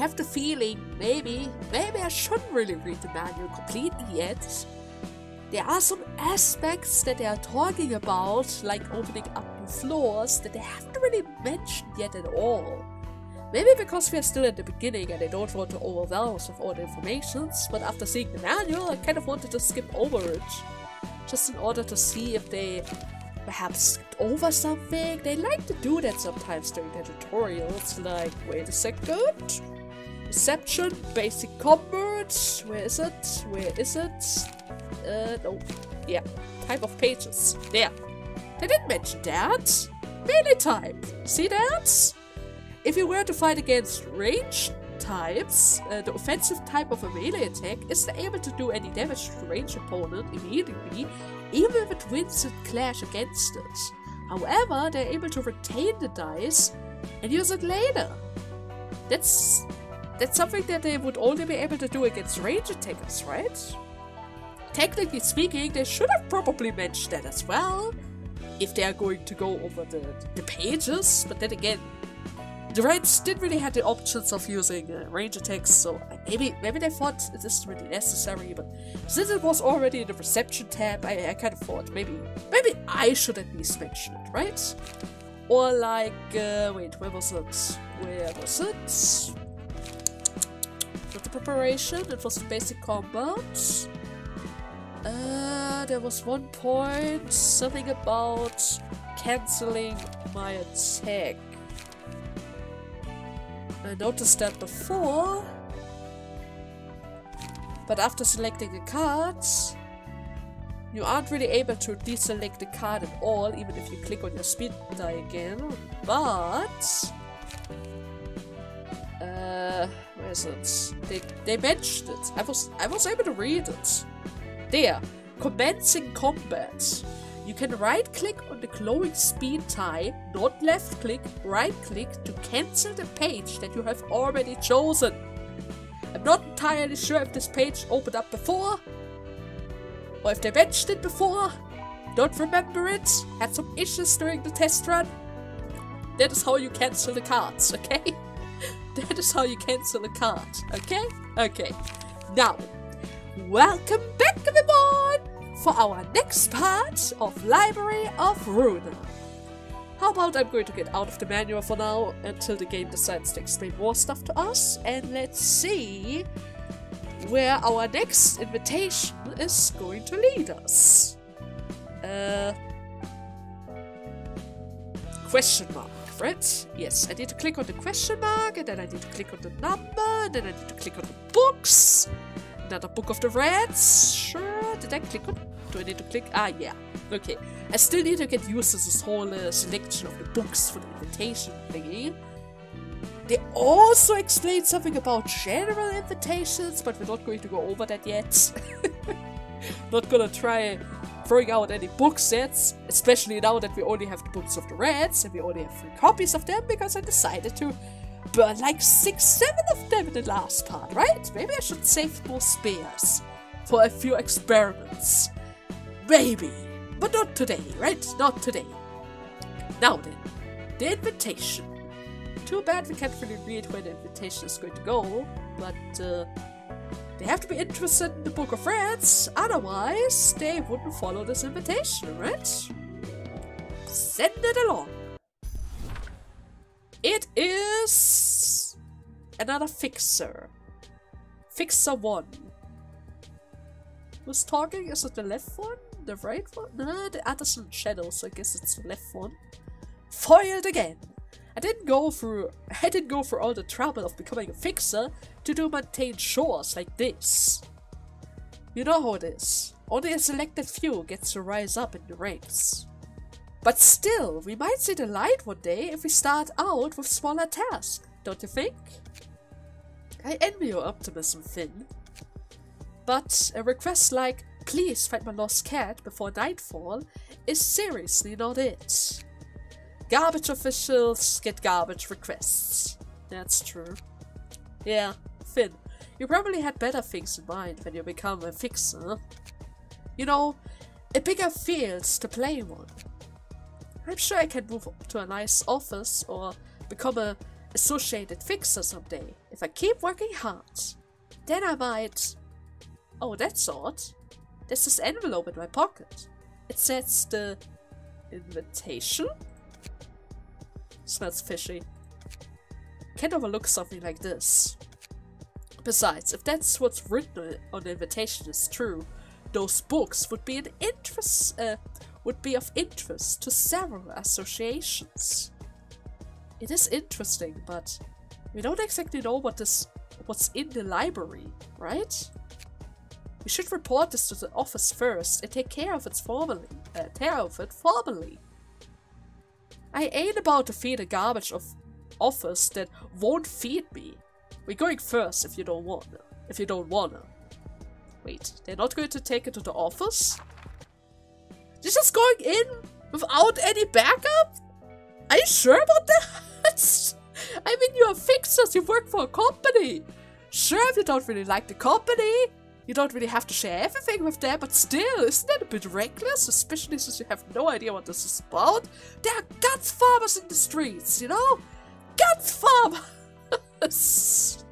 have the feeling maybe I shouldn't really read the manual completely yet. There are some aspects that they are talking about, like opening up new floors, that they haven't really mentioned yet at all. Maybe because we are still at the beginning and I don't want to overwhelm us with all the informations, but after seeing the manual I kind of wanted to skip over it. Just in order to see if they perhaps skipped over something. They like to do that sometimes during their tutorials, like, wait a second, reception, basic combat, where is it? No. Yeah. Type of pages. There. They didn't mention that. Melee type. See that? If you were to fight against ranged types, the offensive type of a melee attack isn't able to do any damage to the ranged opponent immediately, even if it wins and clash against it. However, they're able to retain the dice and use it later. That's something that they would only be able to do against ranged attackers, right? Technically speaking, they should have probably mentioned that as well, if they are going to go over the pages, but then again, the Reds didn't really have the options of using range attacks, so maybe they thought it isn't really necessary, but since it was already in the reception tab, I kind of thought maybe I should at least mention it, right? Or like, wait, where was it? Not the preparation, it was the basic combat. There was one point, something about cancelling my attack. I noticed that before, but after selecting a card, you aren't really able to deselect the card at all, even if you click on your speed die again, but... where is it? They mentioned it. I was able to read it. There, commencing combat. You can right click on the glowing speed tie, not left click, right click to cancel the page that you have already chosen. I'm not entirely sure if this page opened up before, or if they mentioned it before, don't remember it, had some issues during the test run. That is how you cancel the cards, okay? That is how you cancel a card, okay? Okay, now. Welcome back everyone for our next part of Library of Ruina. How about I'm going to get out of the manual for now until the game decides to explain more stuff to us, and let's see where our next invitation is going to lead us. Question mark, right? Yes, I need to click on the question mark, and then I need to click on the number, and then I need to click on the books. Another Book of the Reds? Sure. Did I click on? Do I need to click? Ah, yeah. Okay. I still need to get used to this whole selection of the books for the invitation thingy. They also explained something about general invitations, but we're not going to go over that yet. Not gonna try throwing out any book sets, especially now that we only have the Books of the Reds and we only have 3 copies of them because I decided to burn like 6-7 of them in the last part, right? Maybe I should save more spares for a few experiments. Maybe. But not today, right? Not today. Now then, the invitation. Too bad we can't really read where the invitation is going to go, but they have to be interested in the Book of Reds, otherwise they wouldn't follow this invitation, right? Send it along. It is another Fixer. Fixer 1. Who's talking? Is it the left one? The right one? No, the other's in shadow, so I guess it's the left one. Foiled again! I didn't go through all the trouble of becoming a Fixer to do mundane chores like this. You know how it is. Only a selected few gets to rise up in the ranks. But still, we might see the light one day if we start out with smaller tasks, don't you think? I envy your optimism, Finn. But a request like, please find my lost cat before nightfall, is seriously not it. Garbage officials get garbage requests. That's true. Yeah, Finn, you probably had better things in mind when you become a Fixer. You know, a bigger field to play on. I'm sure I can move up to a nice office or become an associated Fixer someday, if If I keep working hard, then I might... Oh, that's odd. There's this envelope in my pocket. It says the invitation? Smells fishy. Can't overlook something like this. Besides, if that's what's written on the invitation is true, those books would be of interest to several associations. It is interesting, but we don't exactly know what's in the library, right? We should report this to the office first and take care of it formally. I ain't about to feed a garbage of office that won't feed me. We're going first if you don't wanna. Wait, they're not going to take it to the office? They're just going in without any backup? Are you sure about that? I mean, you're fixers, you work for a company. Sure, if you don't really like the company, you don't really have to share everything with them, but still, isn't that a bit reckless? Especially since you have no idea what this is about. There are guts farmers in the streets, you know? Guts farmers!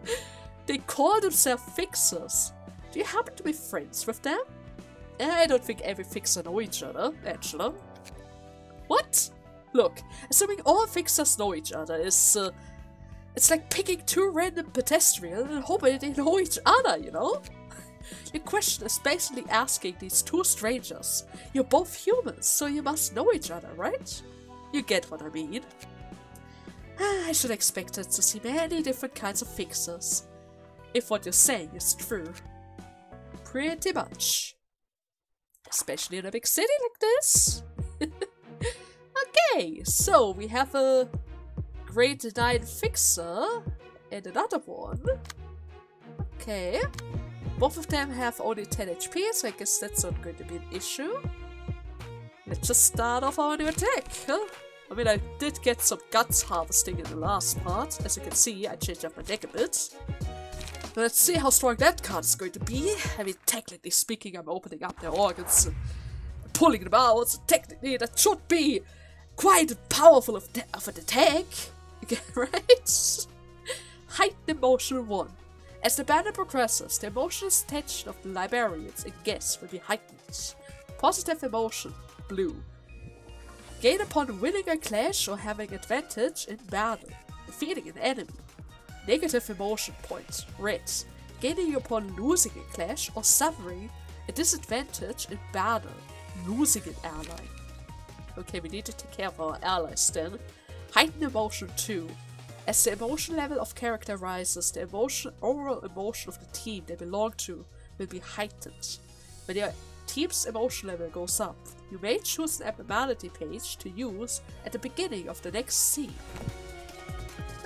They call themselves fixers. Do you happen to be friends with them? I don't think every fixer know each other, Angela. What? Look, assuming all fixers know each other is... it's like picking two random pedestrians and hoping they know each other, you know? Your question is basically asking these two strangers. You're both humans, so you must know each other, right? You get what I mean. I should expect to see many different kinds of fixers. If what you're saying is true. Pretty much. Especially in a big city like this. Okay, so we have a Great Nine Fixer and another one. Okay. Both of them have only 10 HP, so I guess that's not going to be an issue. Let's just start off our new attack, huh? I mean, I did get some guts harvesting in the last part. As you can see, I changed up my deck a bit. But let's see how strong that card is going to be. I mean, technically speaking, I'm opening up their organs and pulling them out, so technically that should be quite powerful of an attack, right? Heightened Emotional 1. As the battle progresses, the emotional tension of the librarians and guests will be heightened. Positive emotion, blue. Gain upon winning a clash or having advantage in battle, defeating an enemy. Negative emotion points, red. Gaining upon losing a clash or suffering a disadvantage in battle, losing an ally. Okay, we need to take care of our allies then. Heightened emotion 2. As the emotion level of character rises, the overall emotion of the team they belong to will be heightened. When your team's emotion level goes up, you may choose an abnormality page to use at the beginning of the next scene.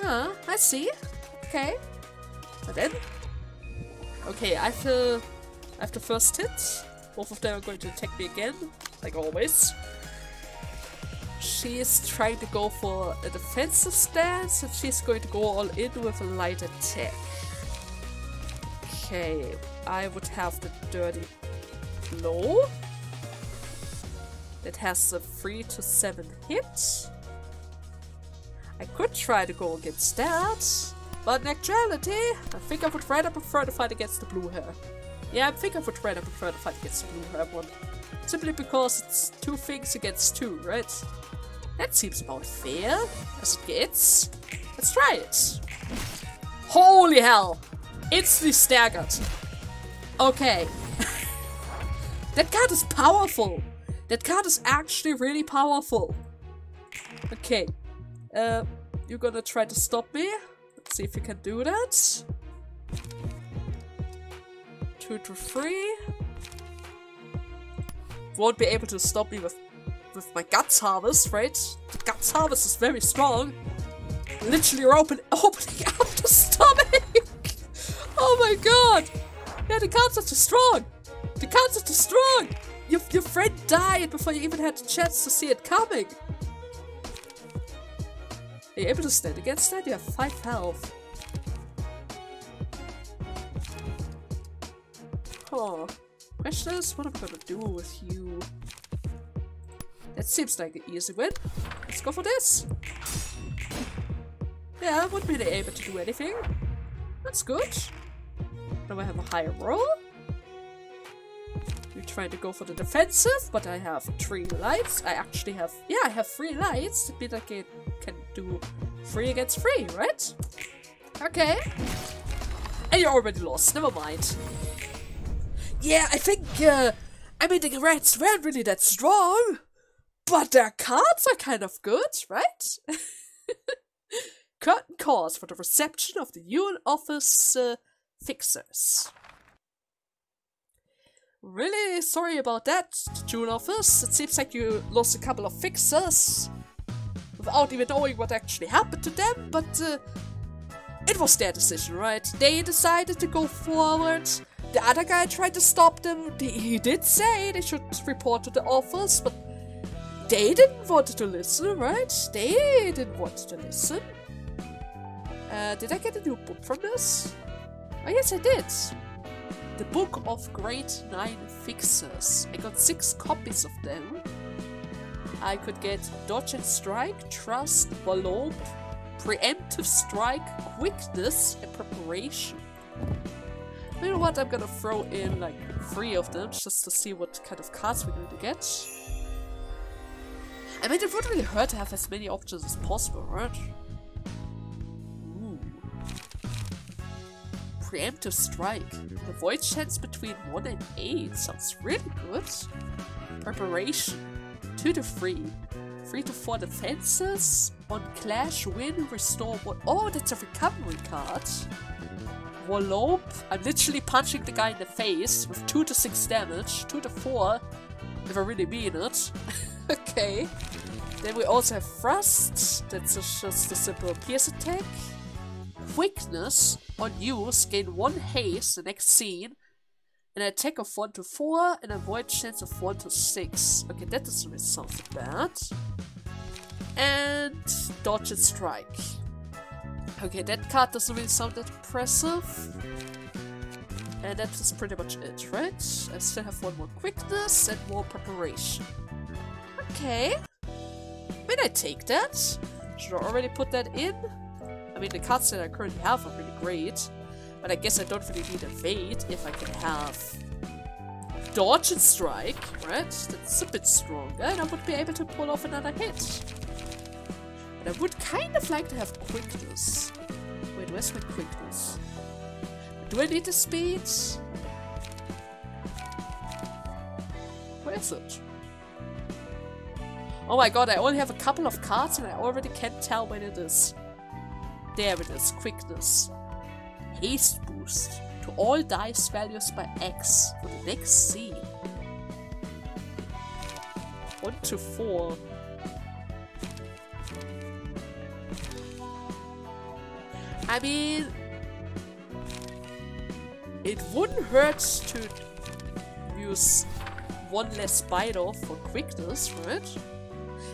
Ah, I see. Okay. And then? Okay, after first hit, both of them are going to attack me again, like always. She is trying to go for a defensive stance, and she's going to go all in with a light attack. Okay, I would have the Dirty Blow. It has a 3-7 hit. I could try to go against that, but in actuality, I think I would rather prefer to fight against the blue hair. Yeah, I think I would rather prefer to fight against the blue hair one. Simply because it's two things against two, right? That seems about fair as it gets. Let's try it. Holy hell! Instantly staggered. Okay. That card is powerful. That card is actually really powerful. Okay. You're gonna try to stop me. Let's see if you can do that. 2-3. Won't be able to stop me with my guts harvest, right? The guts harvest is very strong. Literally opening up the stomach. Oh my god! Yeah, the cards are too strong. The cards are too strong. Your friend died before you even had a chance to see it coming. Are you able to stand against that? You have 5 health. Oh. Question is, what am I gonna do with you? That seems like an easy win. Let's go for this. Yeah, I wouldn't be able to do anything. That's good. Now I have a higher roll. We try to go for the defensive, but I have 3 lights. I actually have, yeah, I have 3 lights. It'd be like it can do 3 against 3, right? Okay. And you're already lost. Never mind. Yeah, I think, I mean, the reds weren't really that strong, but their cards are kind of good, right? Curtain calls for the reception of the UN office fixers. Really sorry about that, Jun office. It seems like you lost a couple of fixers without even knowing what actually happened to them, but it was their decision, right? They decided to go forward. The other guy tried to stop them. He did say they should report to the office, but they didn't want to listen, right? They didn't want to listen. Did I get a new book from this? Oh yes, I did. The Book of Great Nine Fixers. I got 6 copies of them. I could get Dodge and Strike, Trust, Valope, Preemptive Strike, Quickness, and Preparation. You know what? I'm gonna throw in like 3 of them just to see what kind of cards we're going to get. I mean, it wouldn't really hurt to have as many options as possible, right? Preemptive Strike. The void chance between 1 and 8 sounds really good. Preparation. 2 to 3. 3 to 4 defenses. On clash, win, restore 1. Oh, that's a recovery card. Valope. I'm literally punching the guy in the face with 2 to 6 damage. 2 to 4, if I really mean it. Okay. Then we also have Thrust. That's just a simple pierce attack. Quickness. On use, gain 1 haste the next scene, an attack of 1 to 4, and a void chance of 1 to 6. Okay, that doesn't really sound so bad. And Dodge and Strike. Okay, that card doesn't really sound that impressive. And that's pretty much it, right? I still have 1 more Quickness and more Preparation. Okay. When I take that, should I already put that in? I mean, the cards that I currently have are really great, but I guess I don't really need a evade if I can have Dodge and Strike, right? That's a bit stronger, and I would be able to pull off another hit. But I would kind of like to have Quickness. Wait, where's my Quickness? Do I need the speed? Where is it? Oh my god, I only have a couple of cards and I already can't tell when it is. There it is, Quickness. Haste boost to all dice values by X for the next scene. 1 to 4. I mean, it wouldn't hurt to use 1 less bite off for Quickness, right?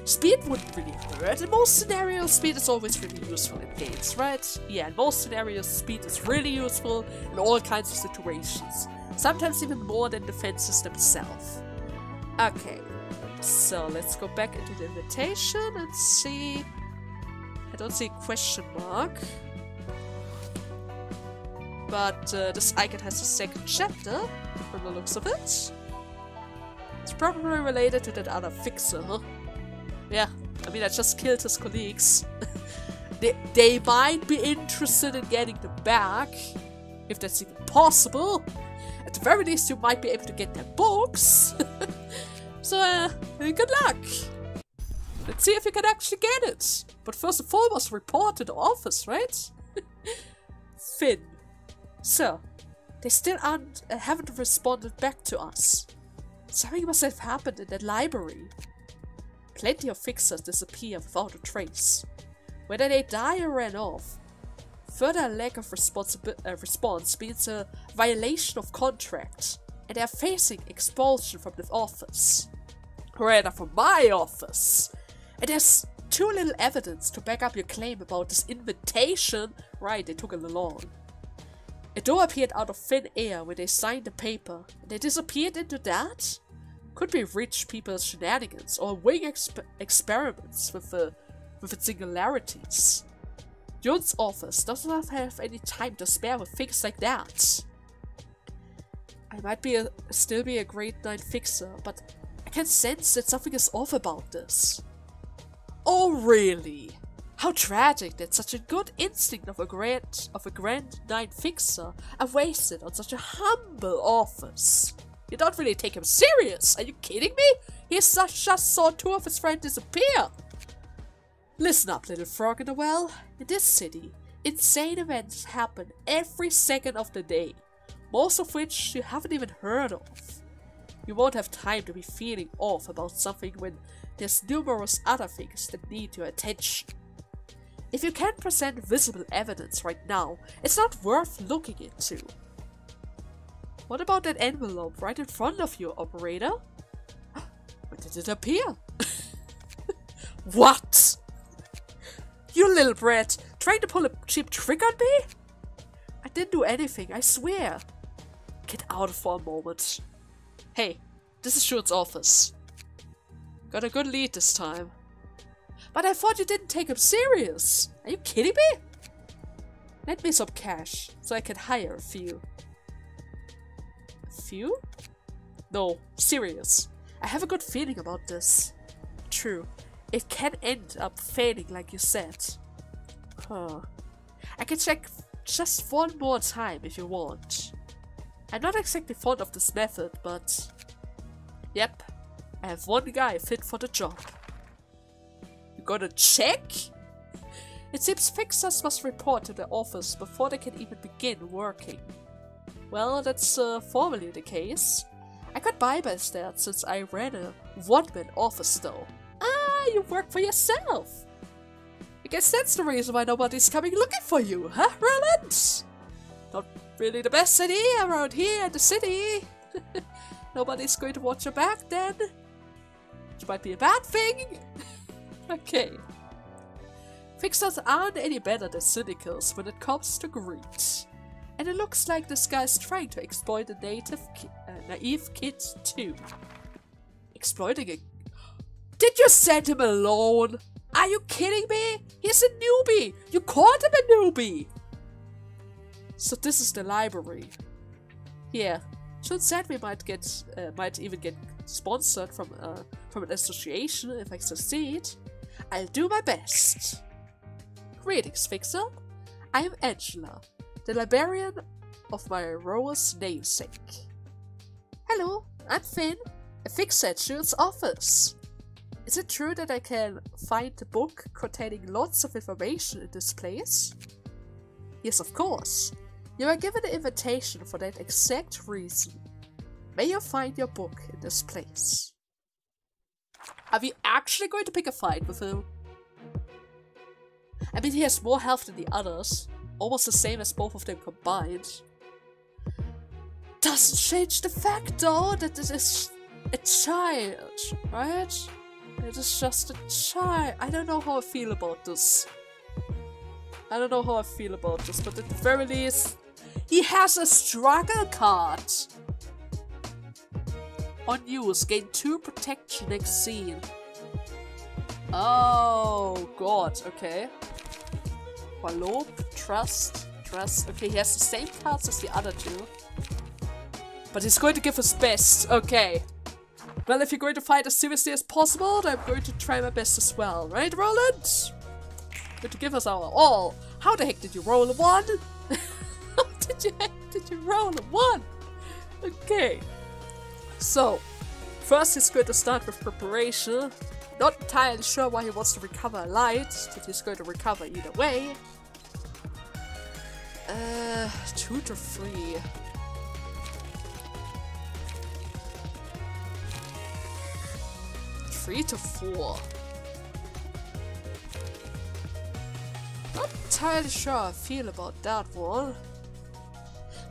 Speed wouldn't really hurt. In most scenarios, speed is always really useful in games, right? Yeah, in most scenarios, speed is really useful in all kinds of situations. Sometimes even more than defenses themselves. Okay, so let's go back into the invitation and see... I don't see a question mark. But this icon has a 2nd chapter, from the looks of it. It's probably related to that other fixer, huh? Yeah, I mean, I just killed his colleagues. They might be interested in getting them back, if that's even possible. At the very least, you might be able to get their books. So, good luck. Let's see if you can actually get it. But first and foremost, report to the office, right? Finn. So, they still aren't, haven't responded back to us. Something must have happened in that library. Plenty of fixers disappear without a trace. Whether they die or ran off, further lack of response means a violation of contract, and they are facing expulsion from the office. Rather, from my office! And there's too little evidence to back up your claim about this invitation. Right, they took it along. A door appeared out of thin air when they signed the paper, and they disappeared into that? Could be rich people's shenanigans or wing experiments with the singularities. Jun's office doesn't have any time to spare with things like that. I might be still be a Great Nine Fixer, but I can sense that something is off about this. Oh really? How tragic that such a good instinct of a Grand Nine Fixer are wasted on such a humble office. You don't really take him serious, are you kidding me? He just saw two of his friends disappear! Listen up, little frog in the well. In this city, insane events happen every second of the day, most of which you haven't even heard of. You won't have time to be feeling off about something when there's numerous other things that need your attention. If you can't present visible evidence right now, it's not worth looking into. What about that envelope right in front of you, operator? Where did it appear? What? You little brat, trying to pull a cheap trick on me? I didn't do anything, I swear. Get out for a moment. Hey, this is Jun's office. Got a good lead this time. But I thought you didn't take him serious. Are you kidding me? Lend me some cash so I can hire a few. A few? No, serious. I have a good feeling about this. True, it can end up failing like you said. Huh. I can check just one more time if you want. I'm not exactly fond of this method, but... Yep, I have one guy fit for the job. Gonna check? It seems fixers must report to the office before they can even begin working. Well, that's formally the case. I got by that since I ran a one-man office though. Ah, you work for yourself! I guess that's the reason why nobody's coming looking for you, huh, Roland? Not really the best idea around here in the city. Nobody's going to watch your back then. Which might be a bad thing. Okay. Fixers aren't any better than cynicals when it comes to greed. And it looks like this guy's trying to exploit the naive kid too. Exploiting a... Did you send him alone? Are you kidding me? He's a newbie! You called him a newbie! So this is the library. Yeah. Jun said we might even get sponsored from an association if I succeed. I'll do my best. Greetings, Fixer. I am Angela, the librarian of my rower's namesake. Hello, I'm Finn, a fixer at Jun's office. Is it true that I can find the book containing lots of information in this place? Yes, of course. You are given an invitation for that exact reason. May you find your book in this place. Are we actually going to pick a fight with him? I mean, he has more health than the others, almost the same as both of them combined. Doesn't change the fact though that this is a child, right? It is just a child. I don't know how I feel about this. I don't know how I feel about this, but at the very least, he has a struggle card! On use, gain 2 protection next scene. Oh god, okay. Wallope, trust. Okay, he has the same cards as the other two. But he's going to give his best, okay. Well, if you're going to fight as seriously as possible, then I'm going to try my best as well, right, Roland? But to give us our all. How the heck did you roll a 1? How did you roll a 1? Okay. So, first he's going to start with preparation. Not entirely sure why he wants to recover a light, but he's going to recover either way. 2 to 3. Three to four. Not entirely sure how I feel about that one,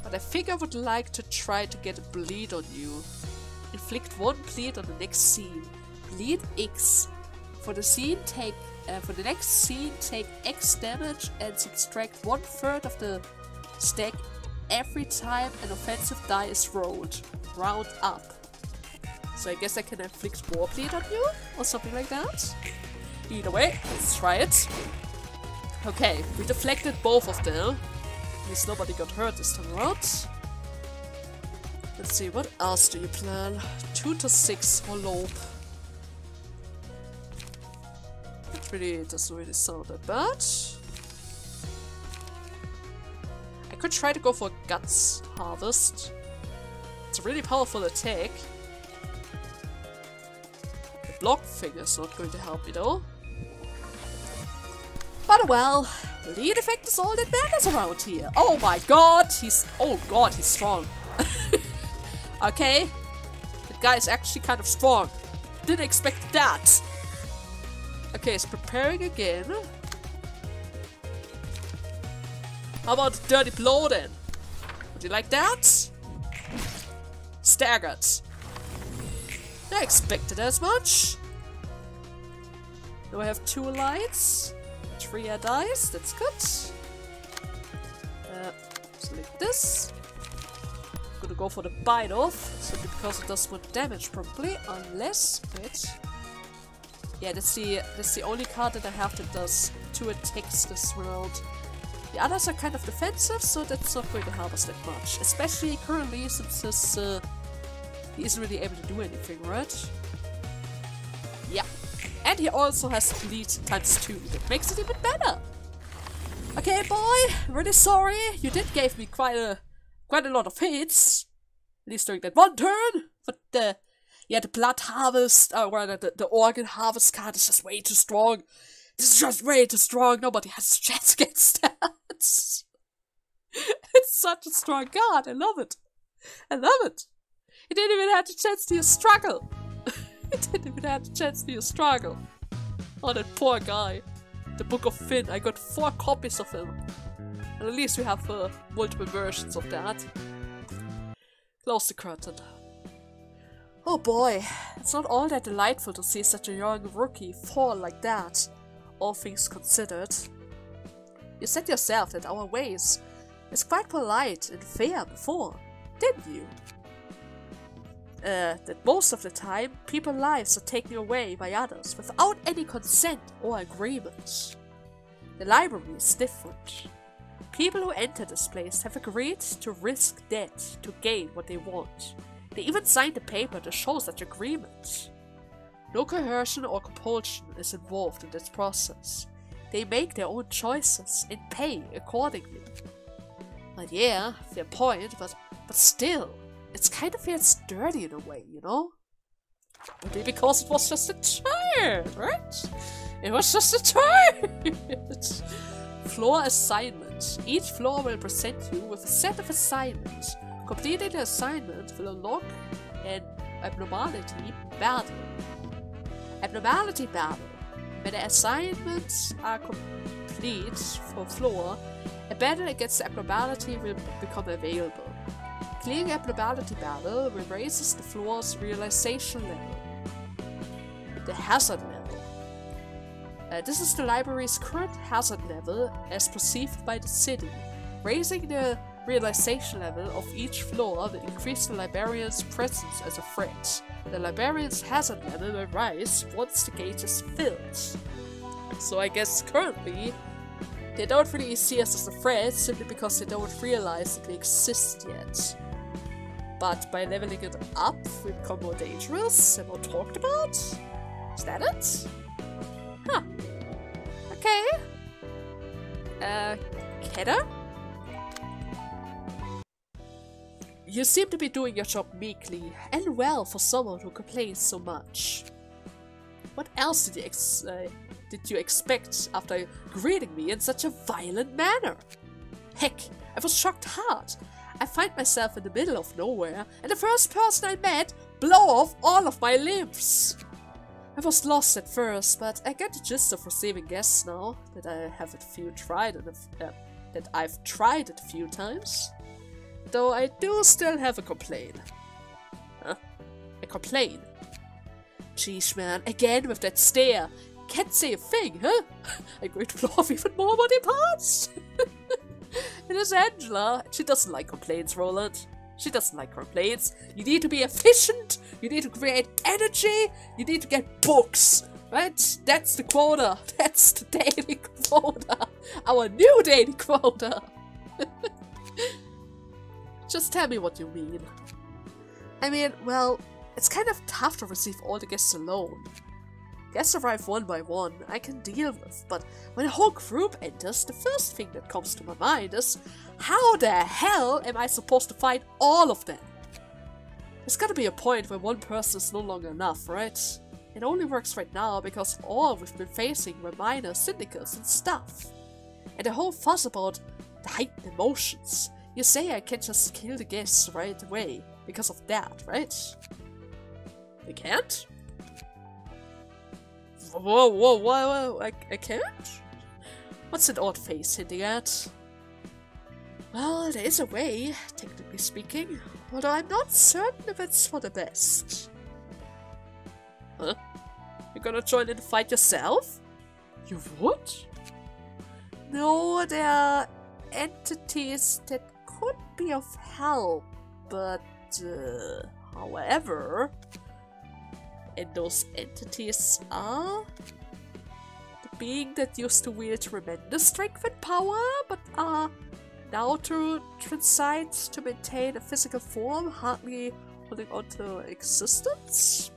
but I think I would like to try to get a bleed on you. Inflict 1 bleed on the next scene. Bleed X. For the next scene, take X damage and subtract 1/3 of the stack every time an offensive die is rolled. Round up. So I guess I can inflict more bleed on you, or something like that. Either way, let's try it. Okay, we deflected both of them. At least nobody got hurt this time around. Let's see, what else do you plan? 2 to 6 for lobe. That really doesn't really sound that bad. I could try to go for Guts Harvest. It's a really powerful attack. The block thing is not going to help me though. But well, lead effect is all that matters around here. Oh my god, he's strong. Okay, that guy is actually kind of strong. Didn't expect that. Okay, he's preparing again. How about the dirty blow then? Would you like that? Staggered. I expected as much. Do I have 2 lights? 3 dice, that's good. Select this. I'm gonna go for the bite off, simply because it does more damage probably, unless it... Yeah, that's the only card that I have that does 2 attacks this round. The others are kind of defensive, so that's not going to help us that much. Especially currently, since this, he isn't really able to do anything, right? Yeah. And he also has bleed ×2, that makes it even better! Okay boy, really sorry, you did give me quite a lot of hits. At least during that one turn, but the blood harvest, the organ harvest card is just way too strong. This is just way too strong, nobody has a chance against that. It's such a strong card, I love it. I love it. He didn't even have a chance to struggle. I didn't even have a chance to struggle. Oh, that poor guy. The Book of Finn. I got 4 copies of him. And at least we have multiple versions of that. Close the curtain. Oh boy. It's not all that delightful to see such a young rookie fall like that. All things considered. You said yourself that our ways is quite polite and fair before, didn't you? That most of the time, people's lives are taken away by others without any consent or agreement. The library is different. People who enter this place have agreed to risk death to gain what they want. They even signed a paper to show such agreement. No coercion or compulsion is involved in this process. They make their own choices and pay accordingly. But yeah, fair point, but still. It's kind of feels dirty in a way, you know? Maybe because it was just a child, right? It was just a child! Floor assignment. Each floor will present you with a set of assignments. Completing the assignment will unlock an abnormality battle. Abnormality battle. When the assignments are complete for floor, a battle against the abnormality will become available. Clearing abnormality battle raises the floor's realization level. The hazard level. This is the library's current hazard level as perceived by the city. Raising the realization level of each floor will increase the librarian's presence as a threat. The librarian's hazard level will rise once the gate is filled. So I guess currently they don't really see us as a threat simply because they don't realize that we exist yet. But by leveling it up, we become more dangerous and more talked about? Is that it? Huh. Okay. Kedda? You seem to be doing your job meekly and well for someone who complains so much. What else did you expect after greeting me in such a violent manner? Heck, I was shocked hard. I find myself in the middle of nowhere, and the first person I met blow off all of my limbs. I was lost at first, but I get the gist of receiving guests now that I've tried it a few times. Though I do still have a complaint. Huh? A complaint? Jeez, man, again with that stare. Can't say a thing, huh? I'm going to blow off even more body parts. It is Angela. She doesn't like complaints, Roland. She doesn't like complaints. You need to be efficient. You need to create energy. You need to get books. Right? That's the quota. That's the daily quota. Our new daily quota. Just tell me what you mean. I mean, well, it's kind of tough to receive all the guests alone. Guests arrive one by one, I can deal with, but when a whole group enters, the first thing that comes to my mind is, how the hell am I supposed to fight all of them? There's gotta be a point where one person is no longer enough, right? It only works right now because all we've been facing were minor syndicates and stuff. And the whole fuss about the heightened emotions. You say I can't just kill the guests right away because of that, right? I can't? Whoa, I can't? What's that odd face hinting at? Well, there is a way, technically speaking, although I'm not certain if it's for the best. Huh? You're gonna join in the fight yourself? You would? No, there are entities that could be of help, but however... And those entities are the being that used to wield tremendous strength and power, but are now to transite to maintain a physical form, hardly holding on to existence.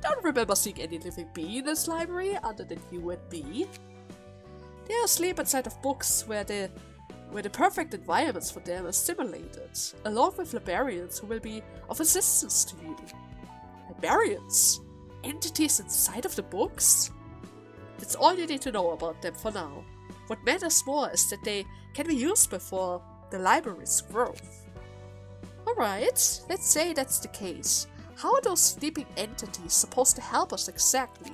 Don't remember seeing any living being in this library other than you and me. They are asleep inside of books where the perfect environments for them are stimulated, along with librarians who will be of assistance to you. Librarians? Entities inside of the books? That's all you need to know about them for now. What matters more is that they can be used before the library's growth. Alright, let's say that's the case. How are those sleeping entities supposed to help us exactly?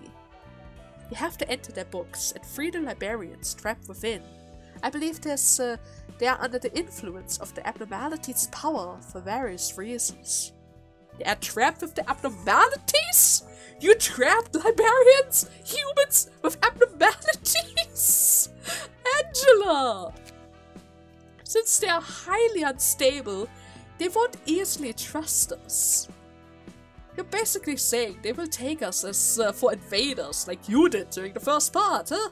You have to enter their books and free the librarians trapped within. I believe they are under the influence of the abnormality's power for various reasons. They are trapped with the abnormalities? You trapped librarians? Humans with abnormalities? Angela! Since they are highly unstable, they won't easily trust us. You're basically saying they will take us as for invaders, like you did during the first part, huh?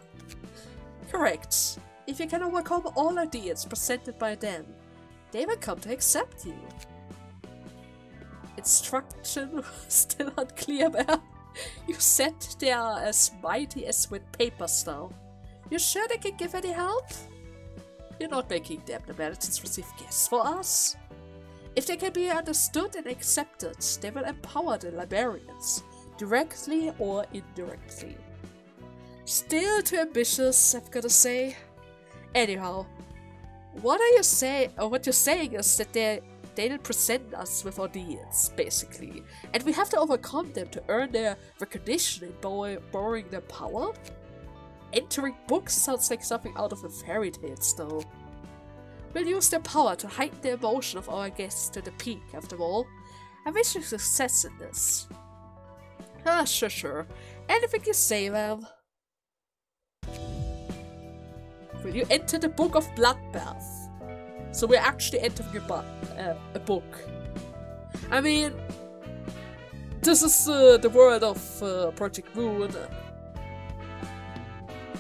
Correct. If you can overcome all ideas presented by them, they will come to accept you. Instruction still unclear, man. You said they are as mighty as with papers now. You sure they can give any help? You're not making the abnormalities receive guests for us. If they can be understood and accepted, they will empower the librarians, directly or indirectly. Still too ambitious, I've gotta say. Anyhow, what you're saying is that they will present us with ideas, basically, and we have to overcome them to earn their recognition in borrowing their power? Entering books sounds like something out of the fairy tales, though. We'll use their power to heighten the emotion of our guests to the peak, after all. I wish you success in this. Ah, sure. Anything you say, ma'am. Will you enter the Book of Bloodbath? So we're actually entering a book. I mean, this is the world of Project Moon.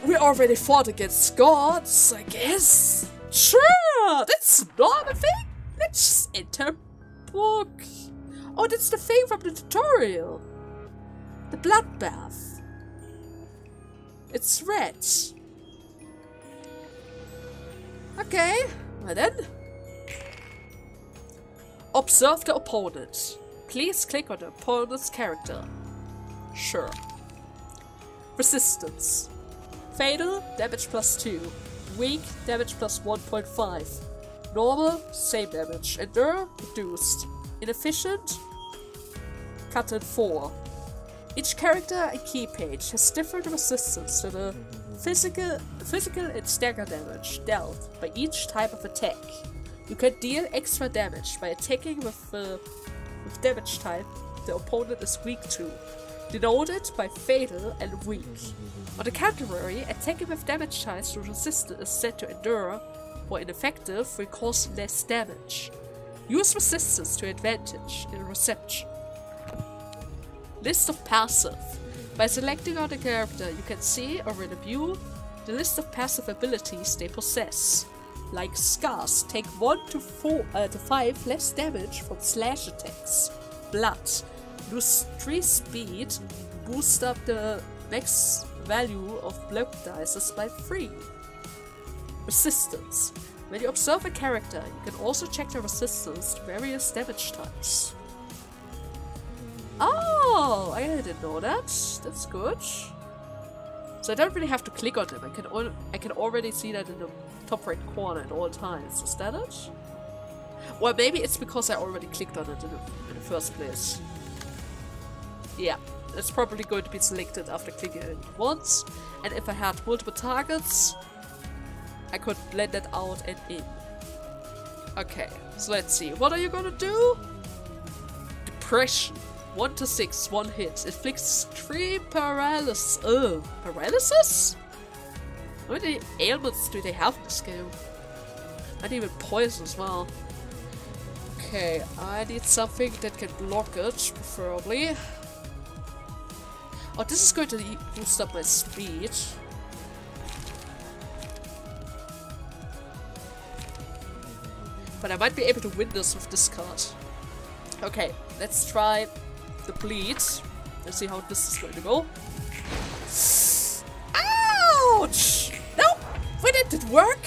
We already fought against gods, I guess. Sure, that's not a thing. Let's just enter a book. Oh, that's the thing from the tutorial. The bloodbath. It's red. Okay. And then, observe the opponent. Please click on the opponent's character. Sure. Resistance. Fatal, damage +2. Weak, damage +1.5. Normal, same damage. Endure, reduced. Inefficient, cut in 4. Each character and key page has different resistance to the physical and stagger damage dealt by each type of attack. You can deal extra damage by attacking with damage type the opponent is weak to, denoted by fatal and weak. On the contrary, attacking with damage types to resistance is said to endure, or ineffective will cause less damage. Use resistance to advantage in reception. List of passive. By selecting on the character, you can see or review the list of passive abilities they possess. Like Scars, take 1 to 5 less damage from slash attacks. Blood, lose 3 speed, boost up the max value of block dice by 3. Resistance. When you observe a character, you can also check their resistance to various damage types. Oh, I didn't know that. That's good. So I don't really have to click on them. I can already see that in the top right corner at all times. Is that it? Well, maybe it's because I already clicked on it in the first place. Yeah, it's probably going to be selected after clicking it once. And if I had multiple targets, I could blend that out and in. Okay, so let's see. What are you gonna do? Depression. 1 to 6, 1 hit. Inflicts 3 paralysis. Oh, paralysis? How many ailments do they have in this game? And even poison as well. Okay, I need something that can block it, preferably. Oh, this is going to boost up my speed. But I might be able to win this with this card. Okay, let's try the bleed. Let's see how this is going to go. Ouch! Nope! Wait, that didn't work!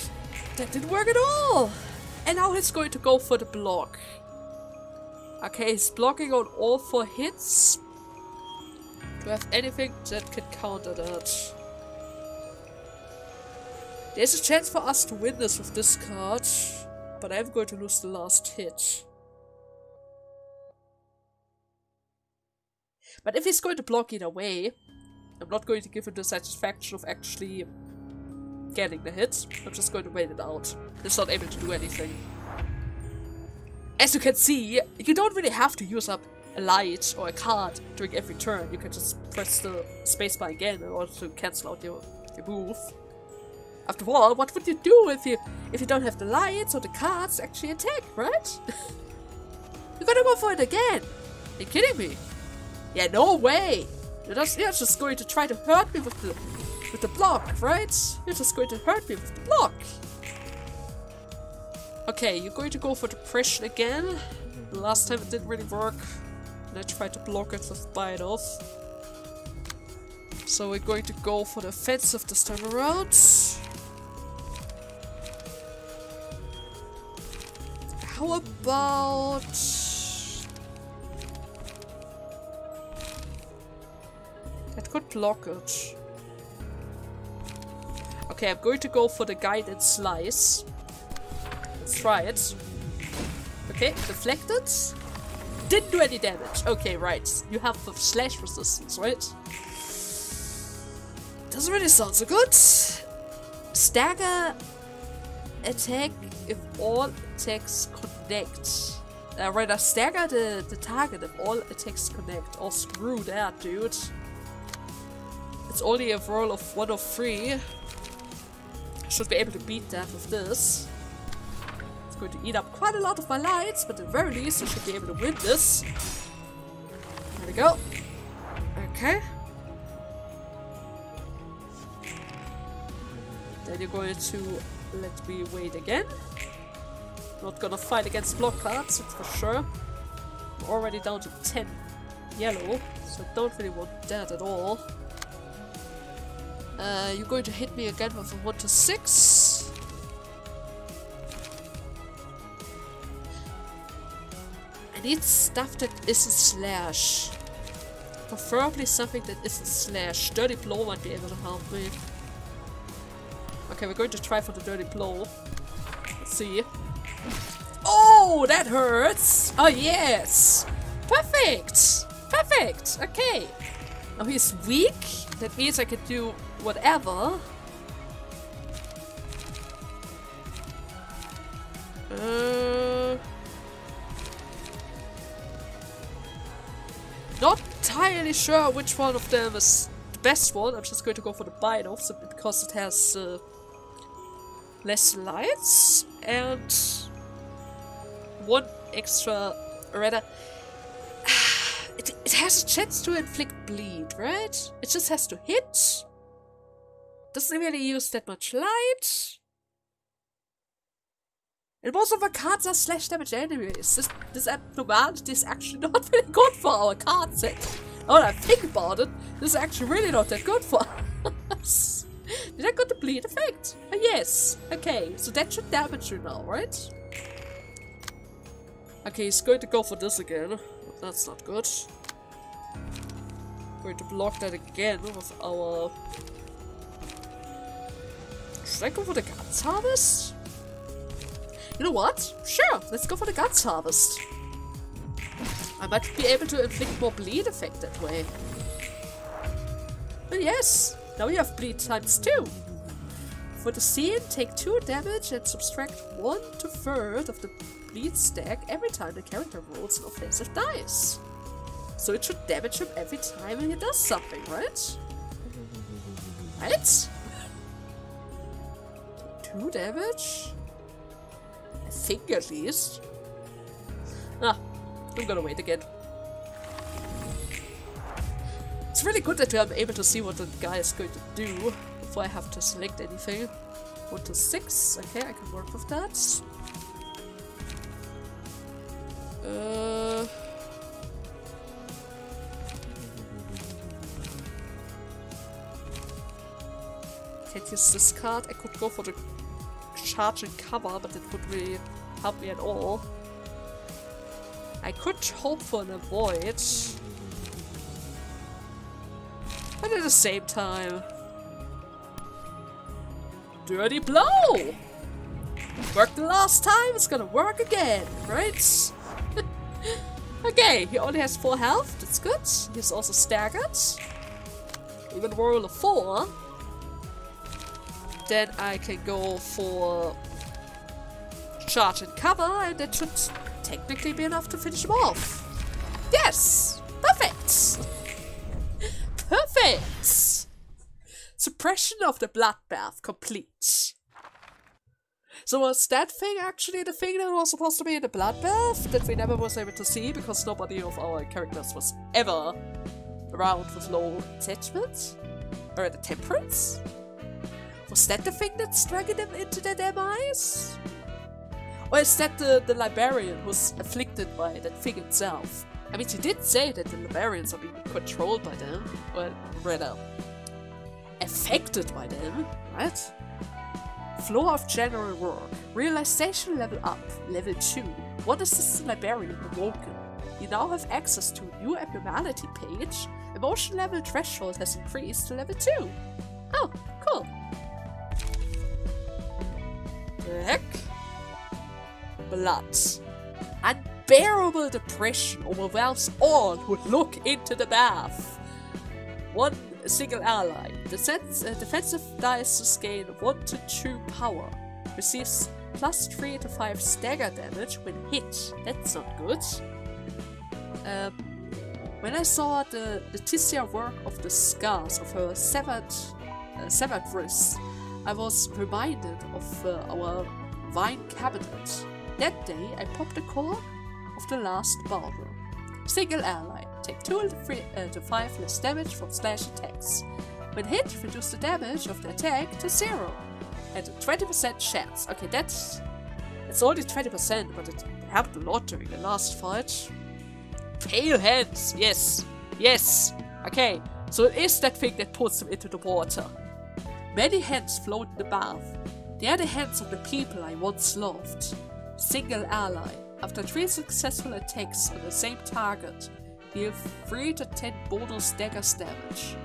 That didn't work at all! And now he's going to go for the block. Okay, he's blocking on all 4 hits. Do I have anything that can counter that? There's a chance for us to win this with this card. But I'm going to lose the last hit. But if he's going to block either way, I'm not going to give him the satisfaction of actually getting the hit. I'm just going to wait it out. He's not able to do anything. As you can see, you don't really have to use up a light or a card during every turn. You can just press the spacebar again in order to cancel out your move. After all, what would you do if you don't have the lights or the cards to actually attack, right? You're gonna go for it again! Are you kidding me? Yeah, no way! You're just going to try to hurt me with the block, right? You're just going to hurt me with the block! Okay, you're going to go for depression again. The last time it didn't really work. And I tried to block it with bite off. So we're going to go for the offensive this time around. How about... that could block it. Okay, I'm going to go for the guide and slice. Let's try it. Okay, deflect it. Didn't do any damage. Okay, right. You have the slash resistance, right? Doesn't really sound so good. Stagger attack if all attacks connect. Rather stagger the target if all attacks connect. Oh, screw that, dude. It's only a roll of 1 of 3. I should be able to beat that with this. It's going to eat up quite a lot of my lights, but at the very least I should be able to win this. There we go. Okay. Then you're going to let me wait again. Not gonna fight against block cards, that's for sure. I'm already down to 10 yellow, so I don't really want that at all. You're going to hit me again with a 1 to 6. I need stuff that isn't slash. Preferably something that isn't slash. Dirty Blow might be able to help me. Okay, we're going to try for the dirty blow. Let's see. Oh, that hurts! Oh, yes! Perfect! Perfect! Okay. Now he's weak. That means I can do whatever. Not entirely sure which one of them is the best one. I'm just going to go for the bite-off because it has... less lights and 1 extra, rather It has a chance to inflict bleed, right? It just has to hit. Doesn't really use that much light. And most of our cards are slash damage anyways. This abnormality is actually not really good for our card set. Now that I think about it, this is actually really not that good for us. Did I got the bleed effect? Oh, yes. Okay, so that should damage you now, right? Okay, he's going to go for this again. That's not good. Going to block that again with our... Should I go for the Guts Harvest? You know what? Sure, let's go for the Guts Harvest. I might be able to inflict more bleed effect that way. But yes, now we have bleed times 2. For the scene, take 2 damage and subtract 1/3 of the bleed stack every time the character rolls an offensive dice. So it should damage him every time when he does something, right? Right? 2 damage? I think at least. Ah. I'm gonna wait again. It's really good that I'm able to see what the guy is going to do before I have to select anything. 1 to 6. Okay, I can work with that. Can't use this card. I could go for the charge and cover, but it wouldn't really help me at all. I could hope for an avoid, but at the same time... Dirty Blow! Worked the last time, it's gonna work again, right? Okay, he only has 4 health, that's good. He's also staggered. Even roll a 4. Then I can go for... Charge and cover, and that should... technically be enough to finish him off. Yes! Perfect! Perfect! Suppression of the bloodbath complete. So was that thing actually the thing that was supposed to be in the bloodbath that we never was able to see because nobody of our characters was ever around with low attachment? Or the temperance? Was that the thing that's dragging them into their demise? Or is that the librarian who's afflicted by that thing itself? I mean, she did say that the librarians are being controlled by them, or rather, affected by them, right? Floor of general work. Realization level up, level 2. What is this librarian awoken? You now have access to a new abnormality page. Emotion level threshold has increased to level 2. Oh, cool. The heck? Blood. Unbearable depression overwhelms all who look into the bath. One single ally. Defensive dice gain 1 to 2 power. Receives +3 to 5 stagger damage when hit. That's not good. When I saw the Leticia work of the scars of her severed wrist, I was reminded of our vine cabinet. That day, I popped the core of the last bottle. Single ally. Take 2 to 5 less damage from slash attacks. When hit, reduce the damage of the attack to 0. And a 20% chance. Okay, it's only 20%, but it happened a lot during the last fight. Pale hands! Yes! Yes! Okay, so it is that thing that puts them into the water. Many hands float in the bath. They are the hands of the people I once loved. Single ally. After 3 successful attacks on the same target, deal 3 to 10 bonus stagger damage.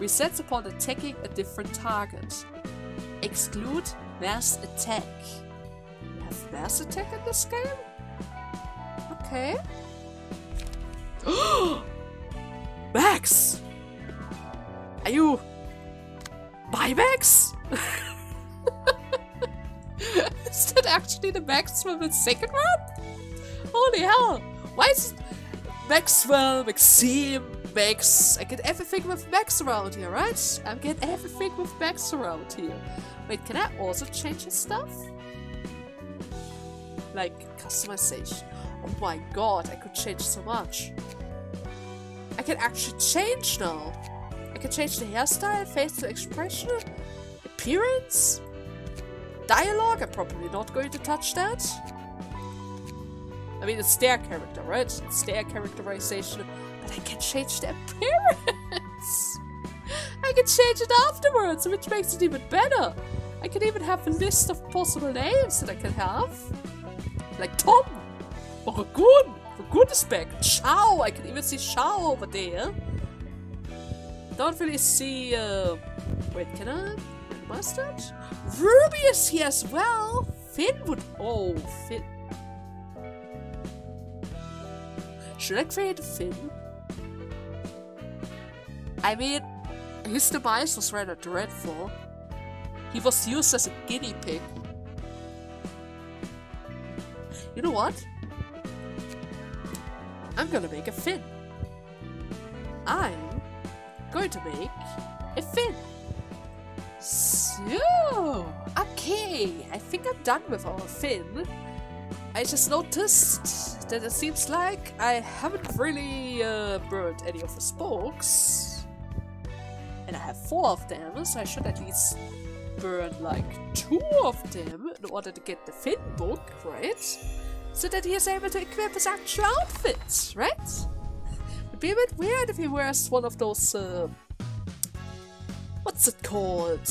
Resets upon attacking a different target. Exclude mass attack. We have mass attack in this game? Okay. Max! Are you... By Max? Is that actually the Maxwell with second round? Holy hell! Why is it Maxwell, Maxime, Max? I get everything with Max around here, right? I get everything with Max around here. Wait, can I also change his stuff? Like customization. Oh my god, I could change so much. I can actually change now. I can change the hairstyle, facial expression, appearance, dialogue. I'm probably not going to touch that. I mean, it's their character, right? It's their characterization. But I can change the appearance. I can change it afterwards, which makes it even better. I can even have a list of possible names that I can have. Like Tom, or Ragun, for goodness sake. Shao, I can even see Shao over there. Don't really see, wait, can I? Mustard? Ruby is here as well. Finn would, oh, Finn. Should I create a Finn? I mean, his demise was rather dreadful. He was used as a guinea pig. You know what? I'm gonna make a Finn. I'm going to make a Finn. So, okay, I think I'm done with our Finn. I just noticed that it seems like I haven't really burned any of the spokes. And I have 4 of them, so I should at least burn like 2 of them in order to get the Finn book, right? So that he is able to equip his actual outfits, right? It would be a bit weird if he wears one of those, what's it called?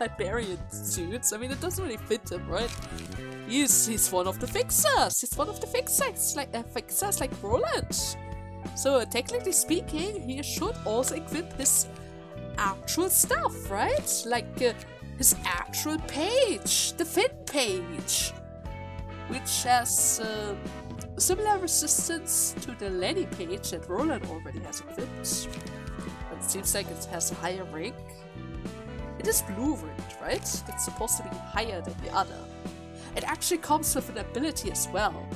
Liberian suits. I mean, it doesn't really fit him, right? He's one of the Fixers! He's one of the Fixers like Roland! So, technically speaking, he should also equip his actual stuff, right? Like his actual page! The Finn page! Which has similar resistance to the Lenny page that Roland already has equipped. It seems like it has a higher rank. It is blue ranked, right? It's supposed to be higher than the other. It actually comes with an ability as well.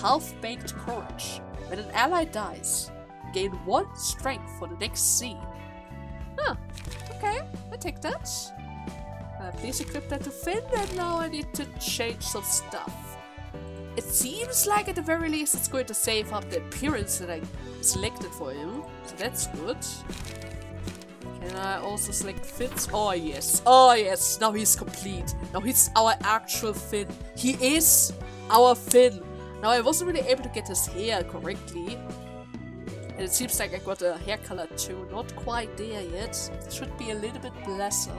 Half-Baked Courage. When an ally dies, gain 1 strength for the next scene. Huh. Okay, I take that. Please equip that to Finn, and now I need to change some stuff. It seems like at the very least it's going to save up the appearance that I selected for him. So that's good. Can I also select Finn's? Oh yes, oh yes, now he's complete. Now he's our actual Finn. He is our Finn. Now I wasn't really able to get his hair correctly. And it seems like I got a hair color too. Not quite there yet. It should be a little bit lesser.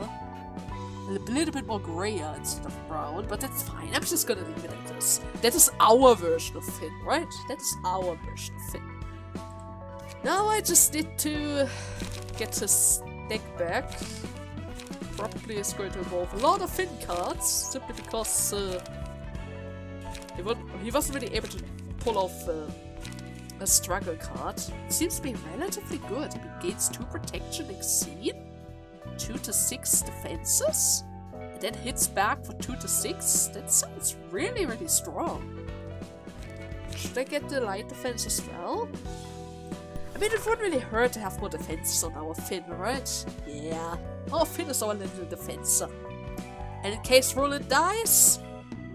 A little bit more grayer instead of brown, but that's fine. I'm just gonna leave it at this. That is our version of Finn, right? That is our version of Finn. Now I just need to get his deck back. Probably is going to involve a lot of Finn cards, simply because he wasn't really able to pull off a struggle card. It seems to be relatively good. It gains 2 protection exceed, 2 to 6 defenses, and then hits back for 2 to 6. That sounds really, really strong. Should I get the light defense as well? I mean, it wouldn't really hurt to have more defenses on our Finn, right? Yeah, our Finn is our little defenser. And in case Roland dies,